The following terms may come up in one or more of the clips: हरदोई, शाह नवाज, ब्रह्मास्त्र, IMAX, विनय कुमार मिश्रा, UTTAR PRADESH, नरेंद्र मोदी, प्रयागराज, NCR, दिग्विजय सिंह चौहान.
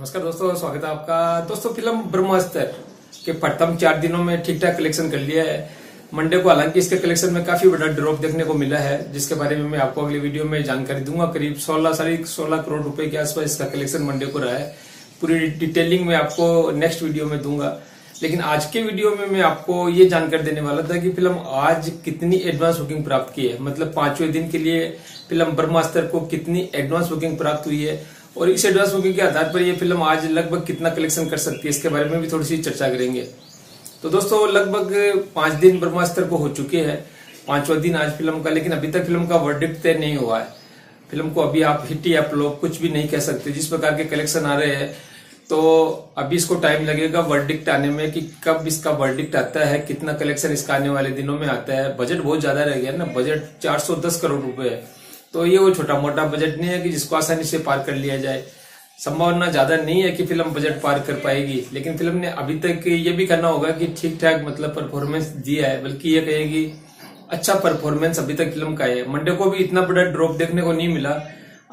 नमस्कार दोस्तों, स्वागत है आपका। दोस्तों, फिल्म ब्रह्मास्त्र के प्रथम 4 दिनों में ठीक ठाक कलेक्शन कर लिया है। मंडे को हालांकि इसके कलेक्शन में काफी बड़ा ड्रॉप देखने को मिला है, जिसके बारे में मैं आपको अगली वीडियो में जानकारी दूंगा। करीब 16 करोड़ रुपए के आसपास इसका कलेक्शन मंडे को रहा है। पूरी डिटेलिंग में आपको नेक्स्ट वीडियो में दूंगा, लेकिन आज के वीडियो में मैं आपको ये जानकारी देने वाला था कि फिल्म आज कितनी एडवांस बुकिंग प्राप्त की है, मतलब 5वें दिन के लिए फिल्म ब्रह्मास्त्र को कितनी एडवांस बुकिंग प्राप्त हुई है और इस एडवांस बुकिंग के आधार पर ये फिल्म आज लगभग कितना कलेक्शन कर सकती है, इसके बारे में भी थोड़ी सी चर्चा करेंगे। तो दोस्तों, लगभग 5 दिन ब्रह्मास्त्र को हो चुके हैं, 5वां दिन आज फिल्म का, लेकिन अभी तक फिल्म का वर्डिक्ट तय नहीं हुआ है। फिल्म को अभी आप हिट या फ्लॉप कुछ भी नहीं कह सकते। जिस प्रकार के कलेक्शन आ रहे हैं, तो अभी इसको टाइम लगेगा वर्डिक्ट आने में कि कब इसका वर्डिक्ट आता है, कितना कलेक्शन इसका आने वाले दिनों में आता है। बजट बहुत ज्यादा रह गया ना, बजट 410 करोड़ रुपए है, तो ये वो छोटा मोटा बजट नहीं है कि जिसको आसानी से पार कर लिया जाए। संभावना ज्यादा नहीं है कि फिल्म बजट पार कर पाएगी, लेकिन फिल्म ने अभी तक ये भी करना होगा कि ठीक ठाक मतलब परफॉर्मेंस दिया है, बल्कि ये कहेगी अच्छा परफॉर्मेंस अभी तक फिल्म का है। मंडे को भी इतना बड़ा ड्रॉप देखने को नहीं मिला।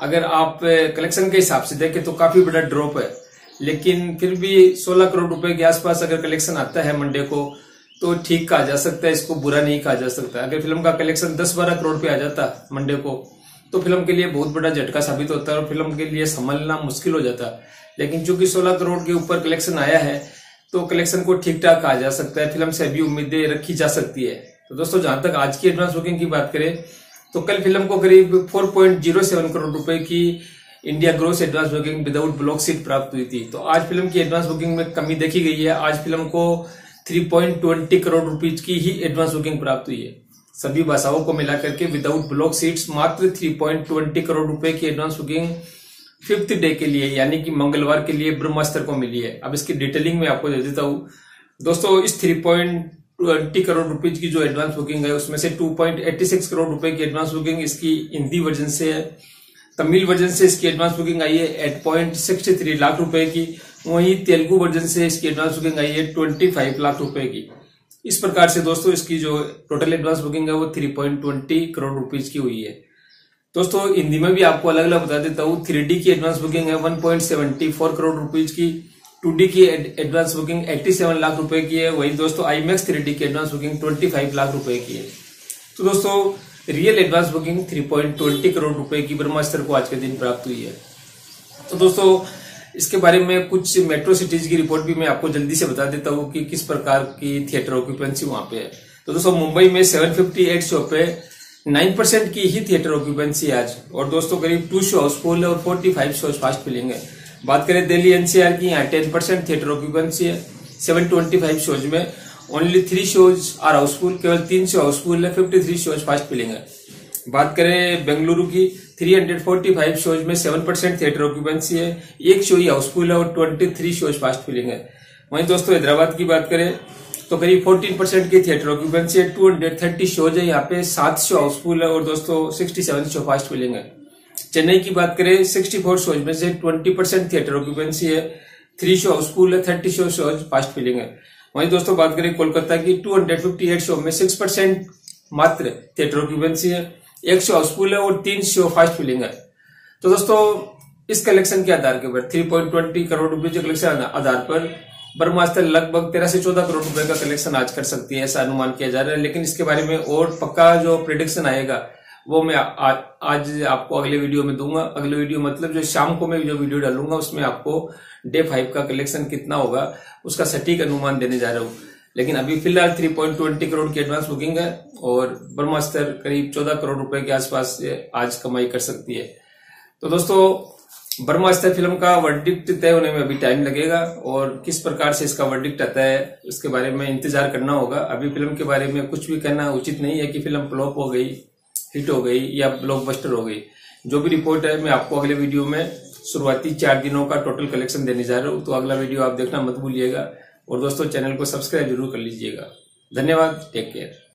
अगर आप कलेक्शन के हिसाब से देखें तो काफी बड़ा ड्रॉप है, लेकिन फिर भी 16 करोड़ रुपए के आसपास अगर कलेक्शन आता है मंडे को, तो ठीक कहा जा सकता है, इसको बुरा नहीं कहा जा सकता। अगर फिल्म का कलेक्शन 10-12 करोड़ पे आ जाता मंडे को, तो फिल्म के लिए बहुत बड़ा झटका साबित होता और फिल्म के लिए संभालना मुश्किल हो जाता। लेकिन चूंकि 16 करोड़ के ऊपर कलेक्शन आया है, तो कलेक्शन को ठीक ठाक कहा जा सकता है, फिल्म से भी उम्मीदें रखी जा सकती है। तो दोस्तों, जहां तक आज की एडवांस बुकिंग की बात करें, तो कल फिल्म को करीब 4.07 करोड़ रुपए की India gross advance booking without block seat प्राप्त हुई थी। तो आज फिल्म की एडवांस बुकिंग में कमी देखी गई है। आज फिल्म को 3.20 करोड़ रुपीज की ही एडवांस बुकिंग प्राप्त हुई है। सभी भाषाओं को मिलाकर के विदाउट ब्लॉक सीट्स मात्र 3.20 करोड़ रुपए की एडवांस बुकिंग 5th डे के लिए, यानी कि मंगलवार के लिए ब्रह्मास्त्र को मिली है। अब इसकी डिटेलिंग में आपको दे देता हूँ। दोस्तों, इस 3.20 करोड़ रुपीज की जो एडवांस बुकिंग है, उसमें से 2.86 करोड़ रुपए की एडवांस बुकिंग इसकी हिंदी वर्जन से है। तमिल वर्जन से इसकी एडवांस बुकिंग आई है 8.63 लाख रुपए की। वहीं तेलुगु वर्जन से इसकी एडवांस बुकिंग आई है 25 लाख रुपए की। इस प्रकार से दोस्तों, इसकी जो टोटल एडवांस बुकिंग है वो 3.20 करोड़ रुपीज की हुई है। दोस्तों, हिंदी में भी आपको अलग अलग बता देता हूँ। 3D की एडवांस बुकिंग है 1.74 करोड़ रुपीज की। 2D की एडवांस बुकिंग 87 लाख रुपए की है। वहीं दोस्तों, IMAX 3D की एडवांस बुकिंग 25 लाख रुपए की है। तो दोस्तों, रियल एडवांस बुकिंग 3.20 करोड़ रुपए की ब्रह्मास्त्र को आज के दिन प्राप्त हुई है। तो दोस्तों, इसके बारे में कुछ मेट्रो सिटीज की रिपोर्ट भी मैं आपको जल्दी से बता देता हूँ कि किस प्रकार की थिएटर ऑक्यूपेंसी वहां पे है। तो दोस्तों, मुंबई में 758 शो पे 9% की ही थिएटर ऑक्यूपेंसी आज, और दोस्तों करीब 2 शो हाउसफुल है और 45 शो फास्ट फिलिंग है। बात करें दिल्ली NCR की, यहाँ 10% थिएटर ऑक्यूपेंसी है। 725 शोज में ओनली 3 शोज आर हाउसफुल, केवल 3 शो हाउसफुल है, 53 शोज फास्ट फिलिंग है। बात करें बेंगलुरु की, 345 शोज में 7% थिएटर ऑक्यूपेंसी है, 1 शो ही हाउसफुल है और 23 शोज फास्ट फिलिंग है। वहीं दोस्तों, हैदराबाद की बात करें तो करीब 14% की थिएटर ऑक्यूपेंसी है, 230 शोज है, यहाँ पे 7 शो हाउसफुल है और दोस्तों 67 शो फास्ट फिलिंग है। चेन्नई की बात करें, 64 शोज में से 20% थिएटर ऑक्यूपेंसी है, 3 शो हाउसफुल है, 30 शोज फास्ट फिलिंग है। वहीं दोस्तों, बात करें कोलकाता की, 258 शो में 6% मात्र थिएटर ऑक्यूपेंसी है, 1 शो हाउसफुल है और 3 शो फास्ट फिलिंग है। तो दोस्तों, इस कलेक्शन के आधार के ऊपर 3.20 करोड़ रुपए के कलेक्शन आधार पर ब्रह्मास्त्र लगभग 13 से 14 करोड़ रुपए का कलेक्शन आज कर सकती है, ऐसा अनुमान किया जा रहा है। लेकिन इसके बारे में और पक्का जो प्रेडिक्शन आएगा वो मैं आज आपको अगले वीडियो में दूंगा। अगले वीडियो मतलब जो शाम को मैं जो वीडियो डालूंगा, उसमें आपको डे 5 का कलेक्शन कितना होगा उसका सटीक अनुमान देने जा रहा हूँ। लेकिन अभी फिलहाल 3.20 करोड़ की एडवांस बुकिंग है और ब्रह्मास्त्र करीब 14 करोड़ रुपए के आसपास आज कमाई कर सकती है। तो दोस्तों, ब्रह्मास्त्र फिल्म का वर्डिक्ट तय होने में अभी टाइम लगेगा और किस प्रकार से इसका वर्डिक्ट आता है उसके बारे में इंतजार करना होगा। अभी फिल्म के बारे में कुछ भी कहना उचित नहीं है कि फिल्म फ्लॉप हो गई, हिट हो गई या ब्लॉकबस्टर हो गई। जो भी रिपोर्ट है मैं आपको अगले वीडियो में शुरुआती 4 दिनों का टोटल कलेक्शन देने जा रहा हूँ, तो अगला वीडियो आप देखना मत भूलिएगा। और दोस्तों, चैनल को सब्सक्राइब जरूर कर लीजिएगा। धन्यवाद, टेक केयर।